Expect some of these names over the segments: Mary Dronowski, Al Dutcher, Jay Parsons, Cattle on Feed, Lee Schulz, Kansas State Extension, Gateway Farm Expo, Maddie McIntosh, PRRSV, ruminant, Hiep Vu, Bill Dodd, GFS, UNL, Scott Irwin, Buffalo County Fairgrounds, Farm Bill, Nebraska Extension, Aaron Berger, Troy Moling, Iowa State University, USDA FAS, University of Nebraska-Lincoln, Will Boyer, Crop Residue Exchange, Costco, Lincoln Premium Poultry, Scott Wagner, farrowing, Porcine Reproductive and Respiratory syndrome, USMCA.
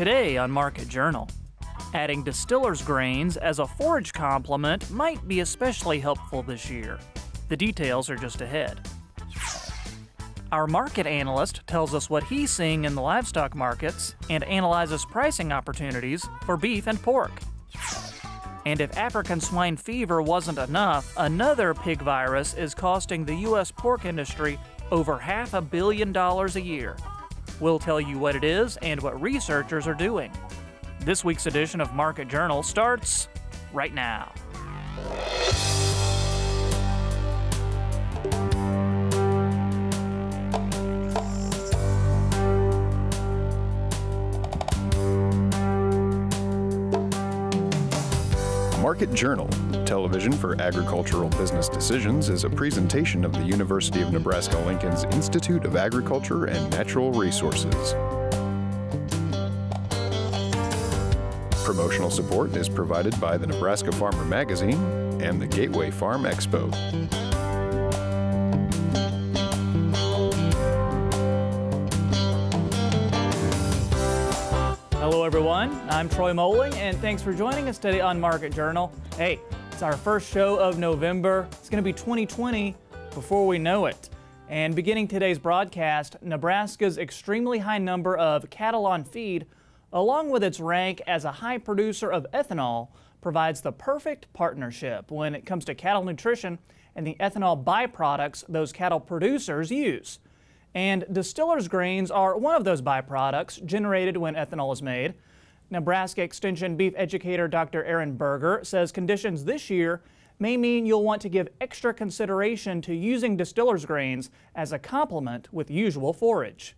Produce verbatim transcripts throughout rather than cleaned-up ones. Today on Market Journal, adding distillers grains as a forage complement might be especially helpful this year. The details are just ahead. Our market analyst tells us what he's seeing in the livestock markets and analyzes pricing opportunities for beef and pork. And if African swine fever wasn't enough, another pig virus is costing the U S pork industry over half a billion dollars a year. We'll tell you what it is and what researchers are doing. This week's edition of Market Journal starts right now. Market Journal, television for agricultural business decisions, is a presentation of the University of Nebraska-Lincoln's Institute of Agriculture and Natural Resources. Promotional support is provided by the Nebraska Farmer Magazine and the Gateway Farm Expo. Hello everyone, I'm Troy Moling and thanks for joining us today on Market Journal. Hey, it's our first show of November. It's going to be twenty twenty before we know it. And beginning today's broadcast, Nebraska's extremely high number of cattle on feed, along with its rank as a high producer of ethanol, provides the perfect partnership when it comes to cattle nutrition and the ethanol byproducts those cattle producers use. And distillers grains are one of those byproducts generated when ethanol is made. Nebraska Extension beef educator Doctor Aaron Berger says conditions this year may mean you'll want to give extra consideration to using distillers grains as a complement with usual forage.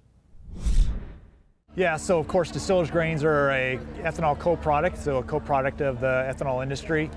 Yeah, so of course distillers grains are a ethanol co-product, so a co-product of the ethanol industry.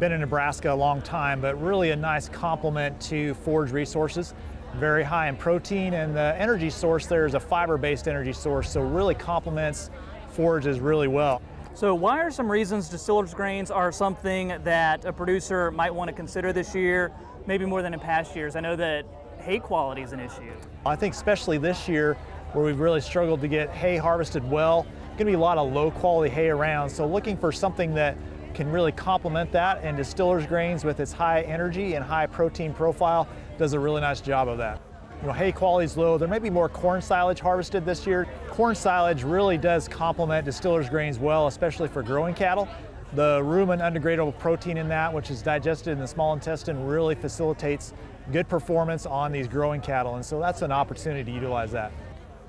Been in Nebraska a long time, but really a nice complement to forage resources. Very high in protein, and the energy source there is a fiber-based energy source, so really complements forages really well. So why are some reasons distillers grains are something that a producer might want to consider this year, maybe more than in past years? I know that hay quality is an issue. I think especially this year where we've really struggled to get hay harvested well, going to be a lot of low-quality hay around, so looking for something that can really complement that, and distillers grains with its high energy and high protein profile does a really nice job of that. You know, hay quality is low. There may be more corn silage harvested this year. Corn silage really does complement distillers grains well, especially for growing cattle. The rumen undegradable protein in that, which is digested in the small intestine, really facilitates good performance on these growing cattle, and so that's an opportunity to utilize that.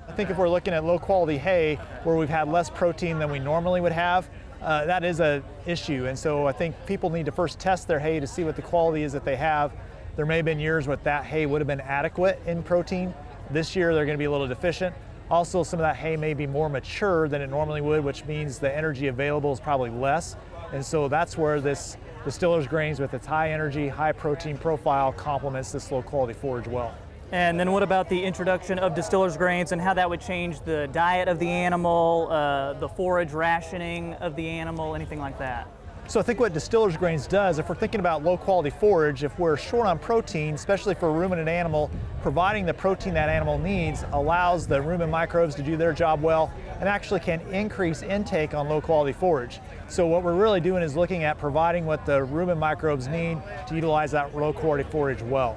I think if we're looking at low quality hay where we've had less protein than we normally would have, Uh, that is an issue, and so I think people need to first test their hay to see what the quality is that they have. There may have been years where that hay would have been adequate in protein. This year they're going to be a little deficient. Also, some of that hay may be more mature than it normally would, which means the energy available is probably less, and so that's where this distillers grains with its high energy, high protein profile complements this low quality forage well. And then what about the introduction of distillers grains and how that would change the diet of the animal, uh, the forage rationing of the animal, anything like that? So I think what distillers grains does, if we're thinking about low quality forage, if we're short on protein, especially for a ruminant animal, providing the protein that animal needs allows the rumen microbes to do their job well and actually can increase intake on low quality forage. So what we're really doing is looking at providing what the rumen microbes need to utilize that low quality forage well.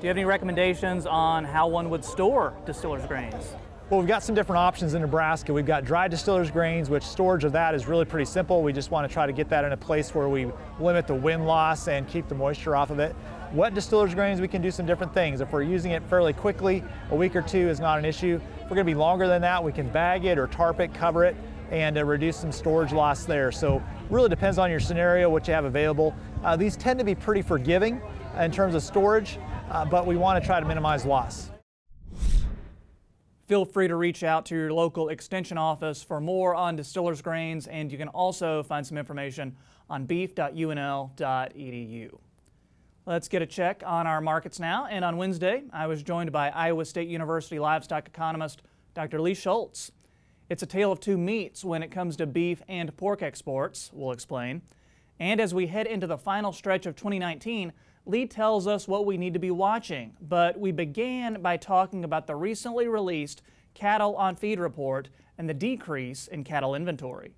Do you have any recommendations on how one would store distillers grains? Well, we've got some different options in Nebraska. We've got dry distillers grains, which storage of that is really pretty simple. We just want to try to get that in a place where we limit the wind loss and keep the moisture off of it. Wet distillers grains, we can do some different things. If we're using it fairly quickly, a week or two is not an issue. If we're going to be longer than that, we can bag it or tarp it, cover it, and uh, reduce some storage loss there. So really depends on your scenario, what you have available. Uh, these tend to be pretty forgiving in terms of storage. Uh, but we want to try to minimize loss. Feel free to reach out to your local extension office for more on distillers grains, and you can also find some information on beef dot U N L dot E D U. Let's get a check on our markets now, and on Wednesday I was joined by Iowa State University livestock economist Doctor Lee Schulz. It's a tale of two meats when it comes to beef and pork exports, we'll explain. And as we head into the final stretch of twenty nineteen, Lee tells us what we need to be watching, but we began by talking about the recently released Cattle on Feed report and the decrease in cattle inventory.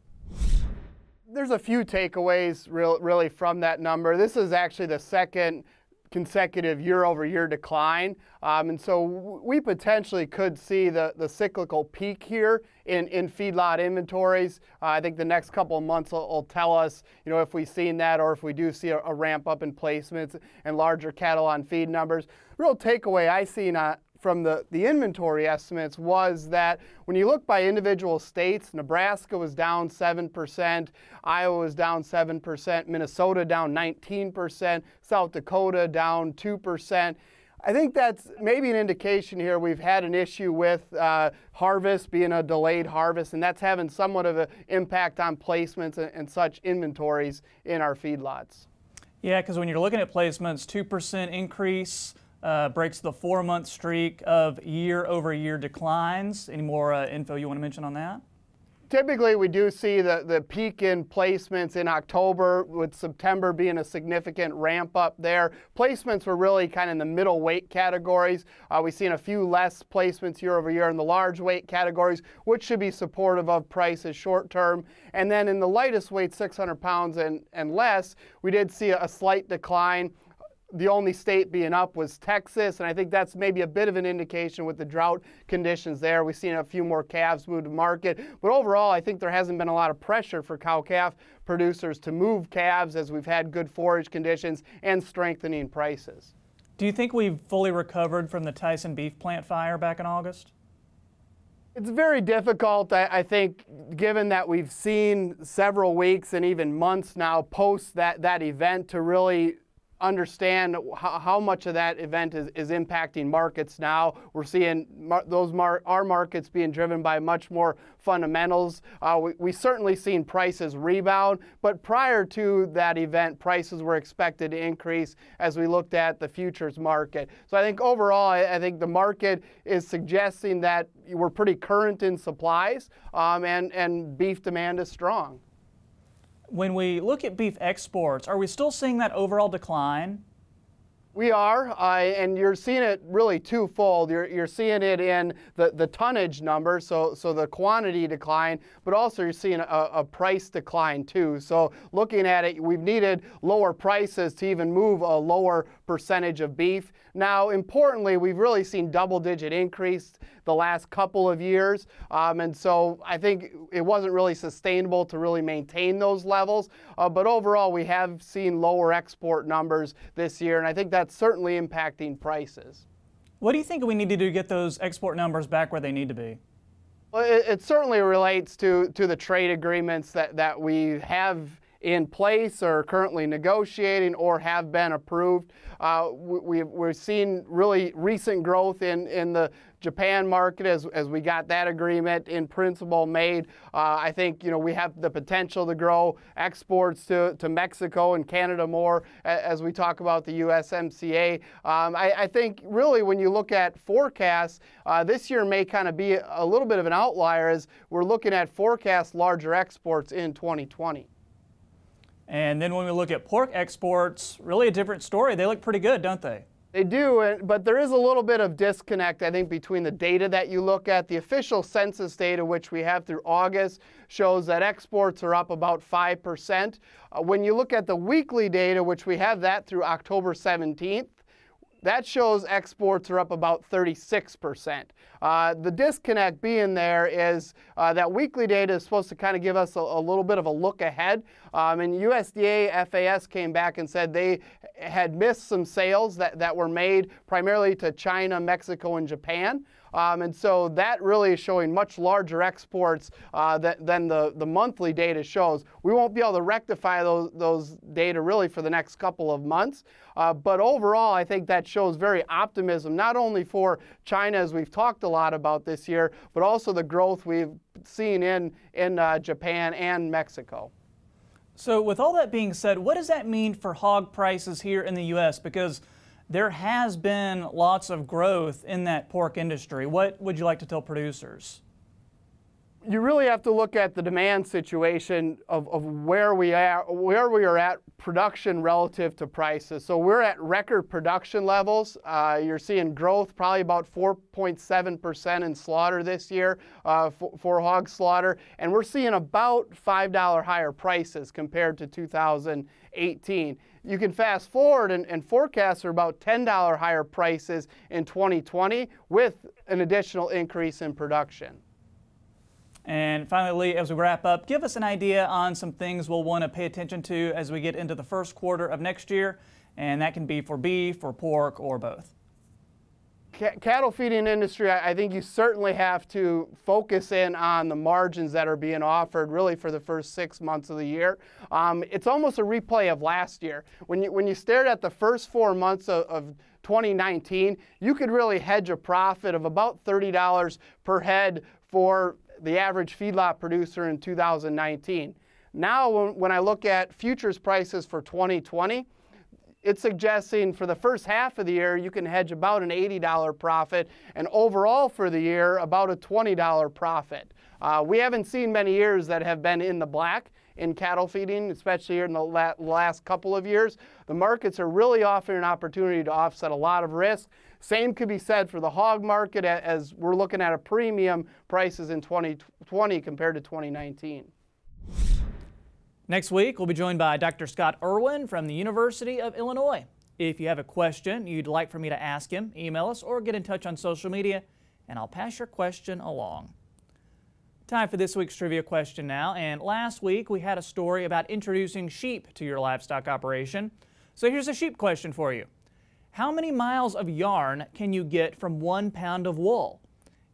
There's a few takeaways real, really from that number. This is actually the second consecutive year-over-year decline. Um, and so we potentially could see the, the cyclical peak here in, in feedlot inventories. Uh, I think the next couple of months will, will tell us, you know, if we've seen that or if we do see a, a ramp up in placements and larger cattle on feed numbers. Real takeaway I see not, from the, the inventory estimates was that when you look by individual states, Nebraska was down seven percent, Iowa was down seven percent, Minnesota down nineteen percent, South Dakota down two percent. I think that's maybe an indication here we've had an issue with uh, harvest being a delayed harvest, and that's having somewhat of an impact on placements and, and such inventories in our feedlots. Yeah, because when you're looking at placements, two percent increase, Uh, breaks the four-month streak of year-over-year declines. Any more uh, info you want to mention on that? Typically, we do see the, the peak in placements in October, with September being a significant ramp up there. Placements were really kind of in the middle weight categories. Uh, we've seen a few less placements year over year in the large weight categories, which should be supportive of prices short term. And then in the lightest weight, six hundred pounds and, and less, we did see a, a slight decline. The only state being up was Texas, and I think that's maybe a bit of an indication with the drought conditions there. We've seen a few more calves move to market, but overall I think there hasn't been a lot of pressure for cow-calf producers to move calves as we've had good forage conditions and strengthening prices. Do you think we've fully recovered from the Tyson beef plant fire back in August? It's very difficult, I, I think, given that we've seen several weeks and even months now post that, that event to really understand how much of that event is, is impacting markets now. We're seeing mar those mar our markets being driven by much more fundamentals. Uh, we, we certainly seen prices rebound, but prior to that event, prices were expected to increase as we looked at the futures market. So I think overall, I, I think the market is suggesting that we're pretty current in supplies um, and, and beef demand is strong. When we look at beef exports, are we still seeing that overall decline? We are, uh, and you're seeing it really twofold. You're, you're seeing it in the, the tonnage number, so, so the quantity decline, but also you're seeing a, a price decline too. So looking at it, we've needed lower prices to even move a lower percentage of beef. Now, importantly, we've really seen double-digit increase the last couple of years, um, and so I think it wasn't really sustainable to really maintain those levels, uh, but overall we have seen lower export numbers this year, and I think that's certainly impacting prices. What do you think we need to do to get those export numbers back where they need to be? Well, it, it certainly relates to, to the trade agreements that, that we have in place or currently negotiating or have been approved. Uh, we, we've seen really recent growth in, in the Japan market as, as we got that agreement in principle made. Uh, I think, you know, we have the potential to grow exports to, to Mexico and Canada more as we talk about the U S M C A. Um, I, I think really when you look at forecasts, uh, this year may kind of be a little bit of an outlier as we're looking at forecast larger exports in twenty twenty. And then when we look at pork exports, really a different story. They look pretty good, don't they? They do, but there is a little bit of disconnect, I think, between the data that you look at. The official census data, which we have through August, shows that exports are up about five percent. Uh, when you look at the weekly data, which we have that through October seventeenth, that shows exports are up about thirty-six percent. Uh, the disconnect being there is uh, that weekly data is supposed to kind of give us a, a little bit of a look ahead. Um, and U S D A F A S came back and said they had missed some sales that, that were made primarily to China, Mexico, and Japan. Um, and so that really is showing much larger exports uh, that, than the, the monthly data shows. We won't be able to rectify those, those data really for the next couple of months. Uh, but overall, I think that shows very optimism, not only for China, as we've talked a lot about this year, but also the growth we've seen in, in uh, Japan and Mexico. So with all that being said, what does that mean for hog prices here in the U S? Because there has been lots of growth in that pork industry. What would you like to tell producers? you really have to look at the demand situation of, of where we are, where we are at production relative to prices. So we're at record production levels. Uh, you're seeing growth, probably about four point seven percent in slaughter this year uh, for, for hog slaughter, and we're seeing about five dollars higher prices compared to two thousand eighteen. You can fast forward and, and forecast for about ten dollars higher prices in twenty twenty with an additional increase in production. And finally, Lee, as we wrap up, give us an idea on some things we'll want to pay attention to as we get into the first quarter of next year, and that can be for beef, for pork, or both. Cattle feeding industry, I think you certainly have to focus in on the margins that are being offered really for the first six months of the year. Um, it's almost a replay of last year. When you, when you stared at the first four months of, of twenty nineteen, you could really hedge a profit of about thirty dollars per head for the average feedlot producer in two thousand nineteen. Now, when I look at futures prices for twenty twenty, it's suggesting for the first half of the year, you can hedge about an eighty dollar profit, and overall for the year, about a twenty dollar profit. Uh, we haven't seen many years that have been in the black in cattle feeding, especially here in the la last couple of years. The markets are really offering an opportunity to offset a lot of risk. Same could be said for the hog market, as we're looking at a premium prices in twenty twenty compared to twenty nineteen. Next week, we'll be joined by Doctor Scott Irwin from the University of Illinois. If you have a question you'd like for me to ask him, email us or get in touch on social media, and I'll pass your question along. Time for this week's trivia question now, and last week we had a story about introducing sheep to your livestock operation. So here's a sheep question for you. How many miles of yarn can you get from one pound of wool?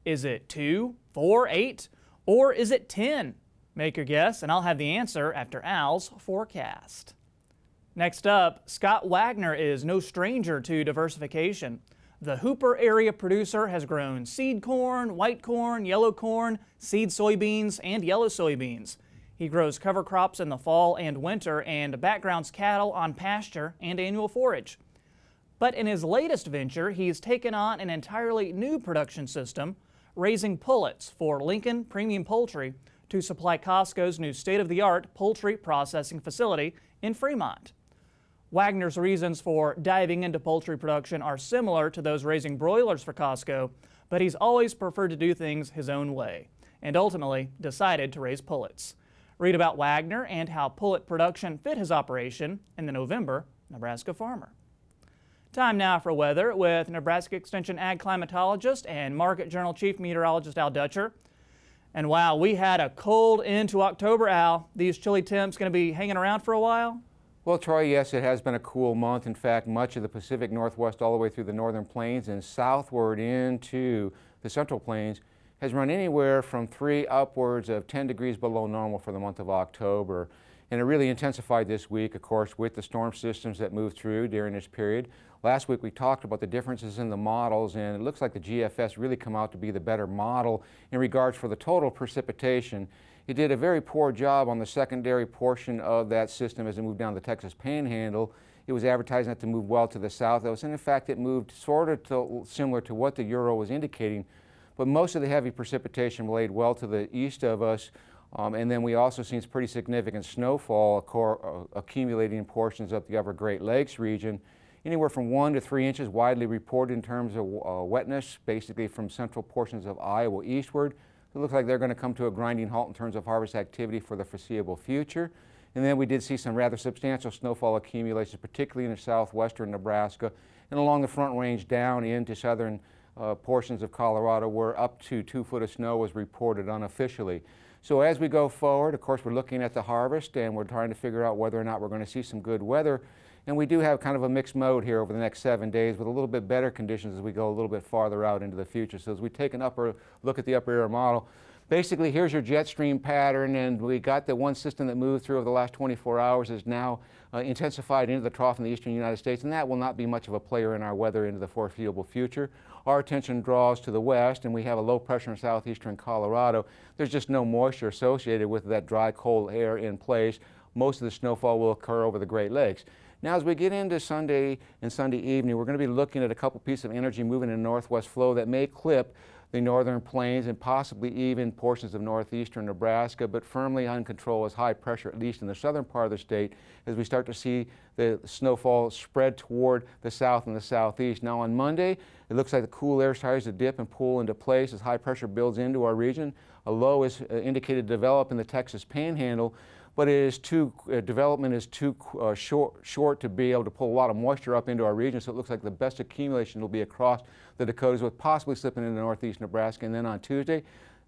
Is it two, four, eight, or is it ten? Make your guess, and I'll have the answer after Al's forecast. Next up, Scott Wagner is no stranger to diversification. The Hooper area producer has grown seed corn, white corn, yellow corn, seed soybeans, and yellow soybeans. He grows cover crops in the fall and winter and backgrounds cattle on pasture and annual forage. But in his latest venture, he's taken on an entirely new production system, raising pullets for Lincoln Premium Poultry to supply Costco's new state-of-the-art poultry processing facility in Fremont. Wagner's reasons for diving into poultry production are similar to those raising broilers for Costco, but he's always preferred to do things his own way, and ultimately decided to raise pullets. Read about Wagner and how pullet production fit his operation in the November Nebraska Farmer. Time now for weather with Nebraska Extension Ag Climatologist and Market Journal Chief Meteorologist Al Dutcher. And wow, we had a cold end to October, Al. These chilly temps going to be hanging around for a while? Well, Troy, yes, it has been a cool month. In fact, much of the Pacific Northwest all the way through the northern plains and southward into the central plains has run anywhere from three upwards of ten degrees below normal for the month of October. And it really intensified this week, of course, with the storm systems that moved through during this period. Last week we talked about the differences in the models, and it looks like the G F S really come out to be the better model in regards for the total precipitation. It did a very poor job on the secondary portion of that system as it moved down the Texas Panhandle. It was advertising that to move well to the south of us, and in fact it moved sort of to, similar to what the Euro was indicating, but most of the heavy precipitation laid well to the east of us. Um, and then we also seen some pretty significant snowfall accumulating in portions of the upper Great Lakes region, anywhere from one to three inches widely reported in terms of uh, wetness, basically from central portions of Iowa eastward. It looks like they're going to come to a grinding halt in terms of harvest activity for the foreseeable future. And then we did see some rather substantial snowfall accumulations, particularly in the southwestern Nebraska and along the Front Range down into southern uh, portions of Colorado, where up to two foot of snow was reported unofficially. So as we go forward, of course, we're looking at the harvest and we're trying to figure out whether or not we're going to see some good weather. And we do have kind of a mixed mode here over the next seven days with a little bit better conditions as we go a little bit farther out into the future. So as we take an upper look at the upper air model, basically here's your jet stream pattern, and we got the one system that moved through over the last twenty-four hours is now uh, intensified into the trough in the eastern United States, and that will not be much of a player in our weather into the foreseeable future. Our attention draws to the west, and we have a low pressure in southeastern Colorado. There's just no moisture associated with that dry, cold air in place. Most of the snowfall will occur over the Great Lakes. Now, as we get into Sunday and Sunday evening, we're going to be looking at a couple pieces of energy moving in a northwest flow that may clip the northern plains and possibly even portions of northeastern Nebraska, but firmly on control is high pressure, at least in the southern part of the state, as we start to see the snowfall spread toward the south and the southeast. Now on Monday, it looks like the cool air starts to dip and pull into place as high pressure builds into our region. A low is indicated to develop in the Texas Panhandle, but it is too, uh, development is too uh, short, short to be able to pull a lot of moisture up into our region, so it looks like the best accumulation will be across the Dakotas, with possibly slipping into northeast Nebraska. And then on Tuesday,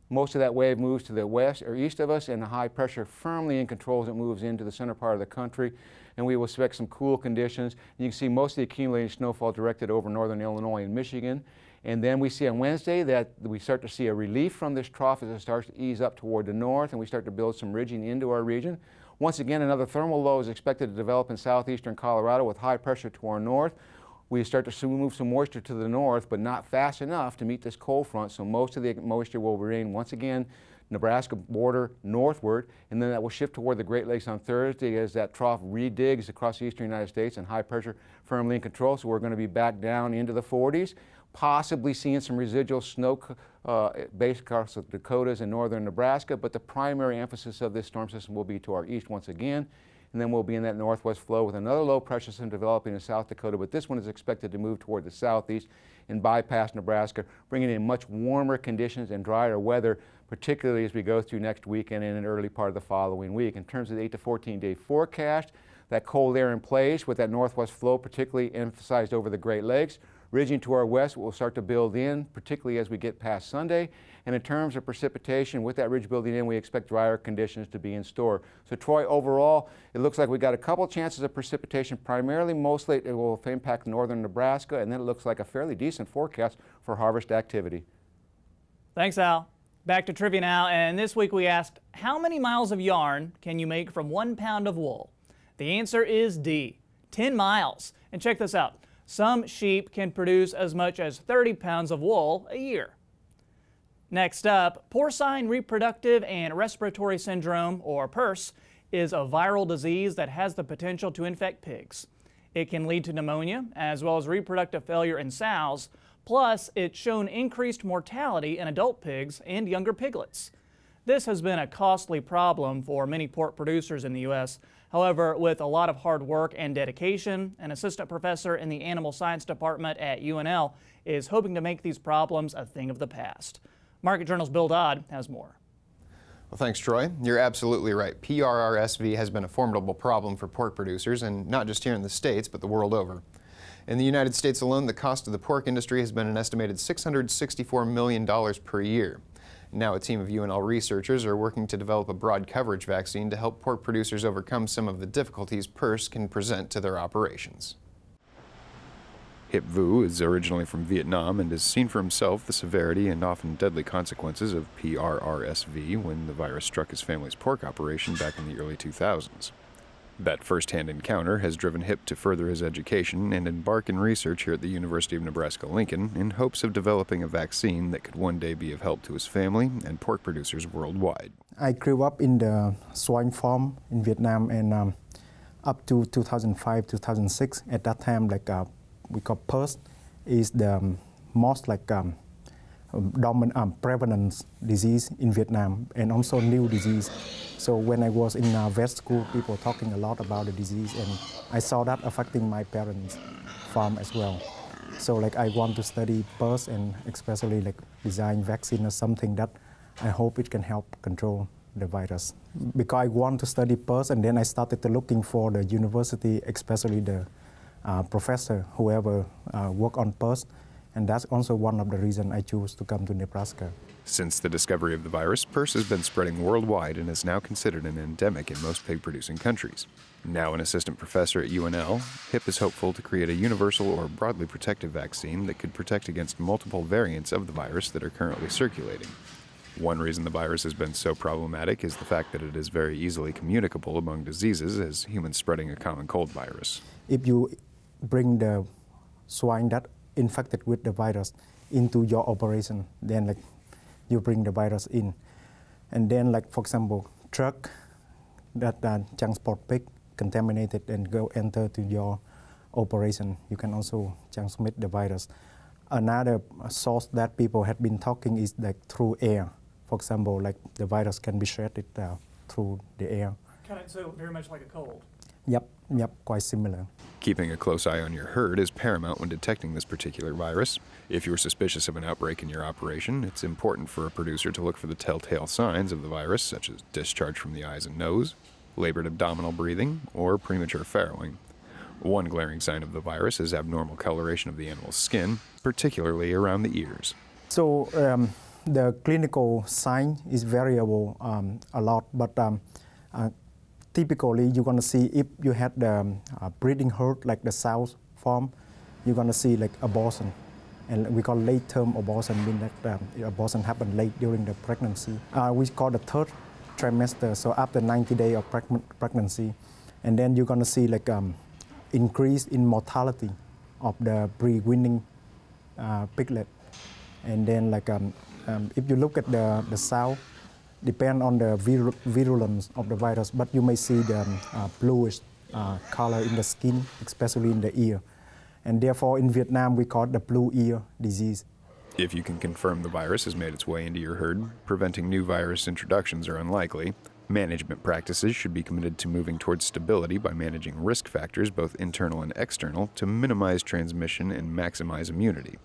most of that wave moves to the west or east of us, and the high pressure firmly in control as it moves into the center part of the country, and we will expect some cool conditions. You can see most of the accumulating snowfall directed over northern Illinois and Michigan. And then we see on Wednesday that we start to see a relief from this trough as it starts to ease up toward the north, and we start to build some ridging into our region. Once again, another thermal low is expected to develop in southeastern Colorado with high pressure to our north. We start to move some moisture to the north, but not fast enough to meet this cold front, so most of the moisture will remain once again Nebraska border northward, and then that will shift toward the Great Lakes on Thursday as that trough redigs across the eastern United States, and high pressure firmly in control, so we're going to be back down into the forties, possibly seeing some residual snow uh, based across the Dakotas and northern Nebraska, but the primary emphasis of this storm system will be to our east once again, and then we'll be in that northwest flow with another low pressure system developing in South Dakota, but this one is expected to move toward the southeast and bypass Nebraska, bringing in much warmer conditions and drier weather, particularly as we go through next weekend and an early part of the following week. In terms of the eight to fourteen day forecast, that cold air in place with that northwest flow particularly emphasized over the Great Lakes, ridging to our west will start to build in, particularly as we get past Sunday. And in terms of precipitation, with that ridge building in, we expect drier conditions to be in store. So Troy, overall, it looks like we got a couple chances of precipitation, primarily mostly it will impact northern Nebraska, and then it looks like a fairly decent forecast for harvest activity. Thanks, Al. Back to trivia now, and this week we asked, how many miles of yarn can you make from one pound of wool? The answer is D, ten miles. And check this out. Some sheep can produce as much as thirty pounds of wool a year. Next up, porcine reproductive and respiratory syndrome, or PRRS, is a viral disease that has the potential to infect pigs. It can lead to pneumonia as well as reproductive failure in sows, plus it's shown increased mortality in adult pigs and younger piglets. This has been a costly problem for many pork producers in the U S However, with a lot of hard work and dedication, an assistant professor in the Animal Science Department at U N L is hoping to make these problems a thing of the past. Market Journal's Bill Dodd has more. Well, thanks, Troy. You're absolutely right. P R R S V has been a formidable problem for pork producers, and not just here in the States, but the world over. In the United States alone, the cost of the pork industry has been an estimated six hundred sixty-four million dollars per year. Now a team of U N L researchers are working to develop a broad coverage vaccine to help pork producers overcome some of the difficulties PRRS can present to their operations. Hiep Vu is originally from Vietnam and has seen for himself the severity and often deadly consequences of P R R S V when the virus struck his family's pork operation back in the early two thousands. That first-hand encounter has driven Hiep to further his education and embark in research here at the University of Nebraska-Lincoln in hopes of developing a vaccine that could one day be of help to his family and pork producers worldwide. I grew up in the swine farm in Vietnam, and um, up to two thousand five, two thousand six, at that time, like uh, we call PRRS is the most like um, dominant um, prevalence disease in Vietnam, and also new disease. So when I was in uh, vet school, people talking a lot about the disease, and I saw that affecting my parents' farm as well. So like I want to study PRRS and especially like design vaccine or something that I hope it can help control the virus. Because I want to study PRRS, and then I started looking for the university, especially the uh, professor, whoever uh, work on PRRS, and that's also one of the reasons I choose to come to Nebraska. Since the discovery of the virus, PRRS has been spreading worldwide and is now considered an endemic in most pig-producing countries. Now an assistant professor at U N L, Hiep is hopeful to create a universal or broadly protective vaccine that could protect against multiple variants of the virus that are currently circulating. One reason the virus has been so problematic is the fact that it is very easily communicable among diseases as humans spreading a common cold virus. If you bring the swine that infected with the virus into your operation, then like you bring the virus in. And then, like, for example, truck that uh, transport pig contaminated and go enter to your operation, you can also transmit the virus. Another source that people had been talking is like through air. For example, like the virus can be shedded uh, through the air. Kind of, so very much like a cold. Yep, yep, quite similar. Keeping a close eye on your herd is paramount when detecting this particular virus. If you're suspicious of an outbreak in your operation, it's important for a producer to look for the telltale signs of the virus, such as discharge from the eyes and nose, labored abdominal breathing, or premature farrowing. One glaring sign of the virus is abnormal coloration of the animal's skin, particularly around the ears. So um, the clinical sign is variable um, a lot, but um, uh, typically, you're going to see if you had the um, uh, breeding herd, like the south farm, you're going to see like abortion. And we call late-term abortion, meaning that um, abortion happened late during the pregnancy. Uh, we call the third trimester, so after ninety days of preg pregnancy. And then you're going to see like um, increase in mortality of the breeding uh, piglet. And then like um, um, if you look at the, the south, depend on the vir virulence of the virus, but you may see the uh, bluish uh, color in the skin, especially in the ear. And therefore, in Vietnam, we call it the blue ear disease. If you can confirm the virus has made its way into your herd, preventing new virus introductions are unlikely. Management practices should be committed to moving towards stability by managing risk factors, both internal and external, to minimize transmission and maximize immunity.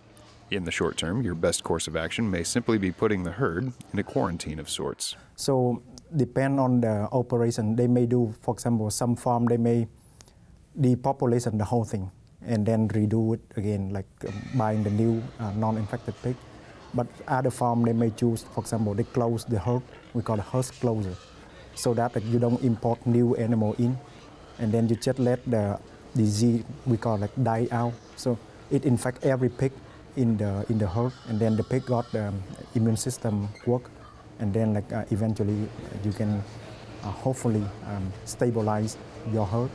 In the short term, your best course of action may simply be putting the herd in a quarantine of sorts. So, depend on the operation, they may do, for example, some farm, they may depopulate the whole thing and then redo it again, like buying the new uh, non-infected pig. But other farm, they may choose, for example, they close the herd, we call it herd closure, so that like, you don't import new animal in, and then you just let the disease, we call it like, die out. So, it infects every pig in the in the herd, and then the pig got the um, immune system work, and then like uh, eventually you can uh, hopefully um, stabilize your herd.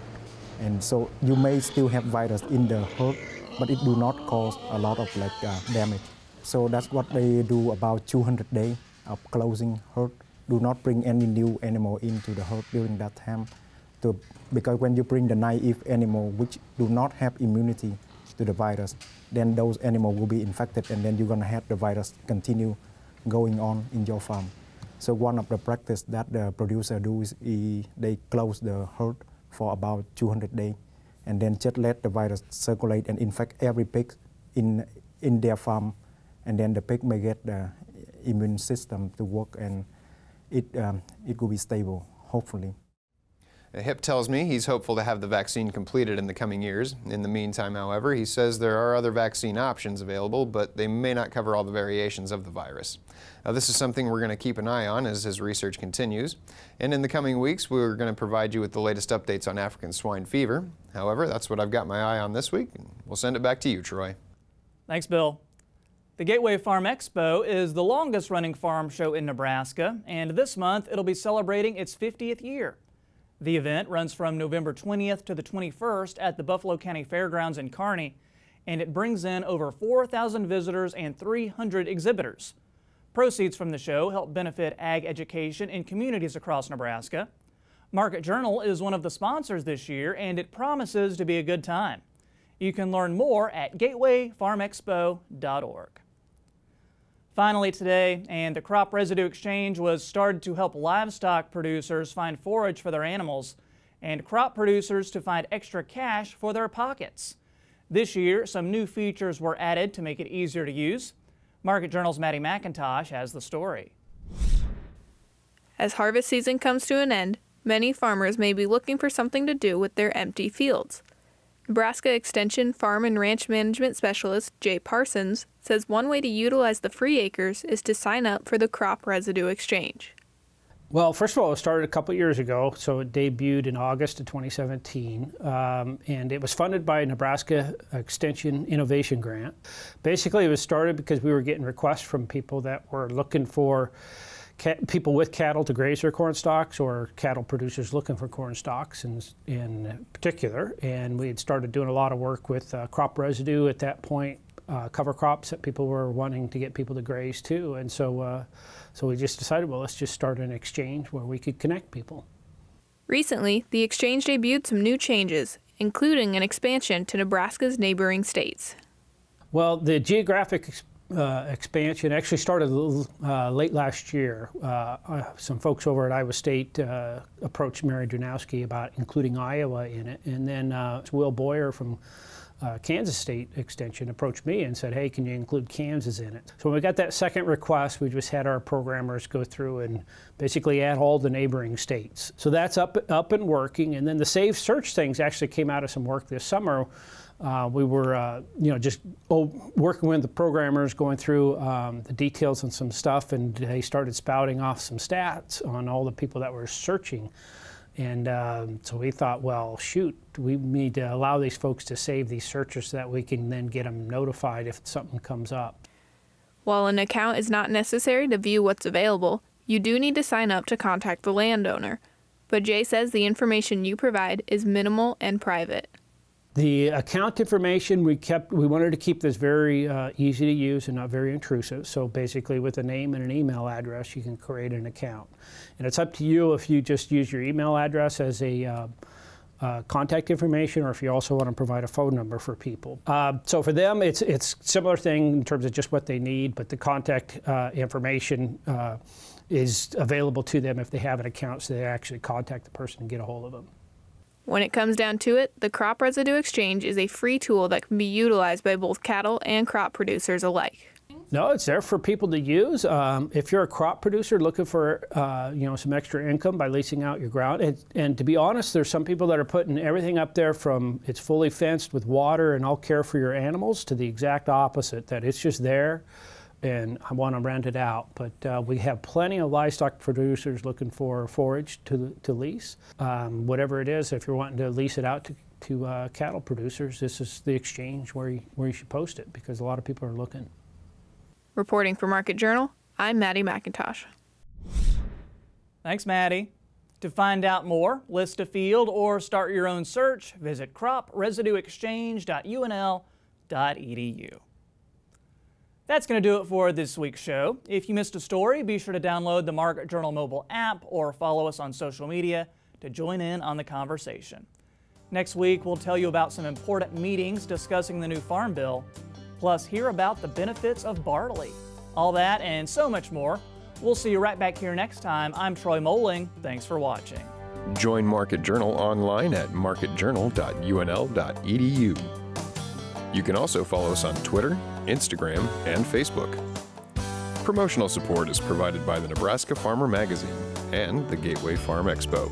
And so you may still have virus in the herd, but it do not cause a lot of like uh, damage. So that's what they do about two hundred days of closing herd. Do not bring any new animal into the herd during that time, to, because when you bring the naive animal which do not have immunity to the virus, then those animals will be infected, and then you're going to have the virus continue going on in your farm. So one of the practices that the producer do is they close the herd for about two hundred days, and then just let the virus circulate and infect every pig in, in their farm, and then the pig may get the immune system to work, and it, um, it will be stable, hopefully. Hiep tells me he's hopeful to have the vaccine completed in the coming years. In the meantime, however, he says there are other vaccine options available, but they may not cover all the variations of the virus. Now, this is something we're going to keep an eye on as his research continues. And in the coming weeks, we're going to provide you with the latest updates on African swine fever. However, that's what I've got my eye on this week. We'll send it back to you, Troy. Thanks, Bill. The Gateway Farm Expo is the longest-running farm show in Nebraska, and this month it'll be celebrating its fiftieth year. The event runs from November twentieth to the twenty-first at the Buffalo County Fairgrounds in Kearney, and it brings in over four thousand visitors and three hundred exhibitors. Proceeds from the show help benefit ag education in communities across Nebraska. Market Journal is one of the sponsors this year, and it promises to be a good time. You can learn more at gateway farm expo dot org. Finally today, and the Crop Residue Exchange was started to help livestock producers find forage for their animals and crop producers to find extra cash for their pockets. This year, some new features were added to make it easier to use. Market Journal's Maddie McIntosh has the story. As harvest season comes to an end, many farmers may be looking for something to do with their empty fields. Nebraska Extension Farm and Ranch Management Specialist Jay Parsons says one way to utilize the free acres is to sign up for the Crop Residue Exchange. Well, first of all, it started a couple years ago, so it debuted in August of twenty seventeen, um, and it was funded by a Nebraska Extension Innovation Grant. Basically, it was started because we were getting requests from people that were looking for people with cattle to graze their corn stalks, or cattle producers looking for corn stalks in, in particular. And we had started doing a lot of work with uh, crop residue at that point, uh, cover crops that people were wanting to get people to graze too. And so, uh, so we just decided, well, let's just start an exchange where we could connect people. Recently, the exchange debuted some new changes, including an expansion to Nebraska's neighboring states. Well, the geographic ex uh, expansion actually started a little, uh, late last year. Uh, some folks over at Iowa State uh, approached Mary Dronowski about including Iowa in it, and then uh, Will Boyer from Uh, Kansas State Extension approached me and said, hey, can you include Kansas in it? So when we got that second request, we just had our programmers go through and basically add all the neighboring states. So that's up, up and working. And then the Save Search things actually came out of some work this summer. Uh, we were, uh, you know, just oh, working with the programmers, going through um, the details and some stuff, and they started spouting off some stats on all the people that were searching. And um, so we thought, well, shoot, we need to allow these folks to save these searches so that we can then get them notified if something comes up. While an account is not necessary to view what's available, you do need to sign up to contact the landowner. But Jay says the information you provide is minimal and private. The account information we kept, we wanted to keep this very uh, easy to use and not very intrusive. So basically with a name and an email address, you can create an account. And it's up to you if you just use your email address as a uh, uh, contact information, or if you also want to provide a phone number for people. Uh, so for them, it's it's similar thing in terms of just what they need, but the contact uh, information uh, is available to them if they have an account, so they actually contact the person and get a hold of them. When it comes down to it, the Crop Residue Exchange is a free tool that can be utilized by both cattle and crop producers alike. No, it's there for people to use. Um, if you're a crop producer looking for uh, you know, some extra income by leasing out your ground, and, and to be honest, there's some people that are putting everything up there from it's fully fenced with water and all care for your animals to the exact opposite, that it's just there and I want to rent it out. But uh, we have plenty of livestock producers looking for forage to, to lease. Um, whatever it is, if you're wanting to lease it out to, to uh, cattle producers, this is the exchange where you, where you should post it, because a lot of people are looking. Reporting for Market Journal, I'm Maddie McIntosh. Thanks, Maddie. To find out more, list a field, or start your own search, visit crop residue exchange dot U N L dot E D U. That's going to do it for this week's show. If you missed a story, be sure to download the Market Journal mobile app or follow us on social media to join in on the conversation. Next week, we'll tell you about some important meetings discussing the new farm bill, plus hear about the benefits of barley. All that and so much more. We'll see you right back here next time. I'm Troy Moling. Thanks for watching. Join Market Journal online at market journal dot U N L dot E D U. You can also follow us on Twitter, Instagram, and Facebook. Promotional support is provided by the Nebraska Farmer Magazine and the Gateway Farm Expo.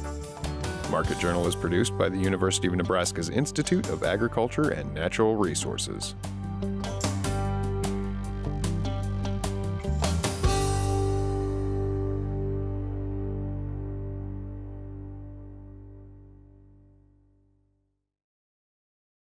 Market Journal is produced by the University of Nebraska's Institute of Agriculture and Natural Resources.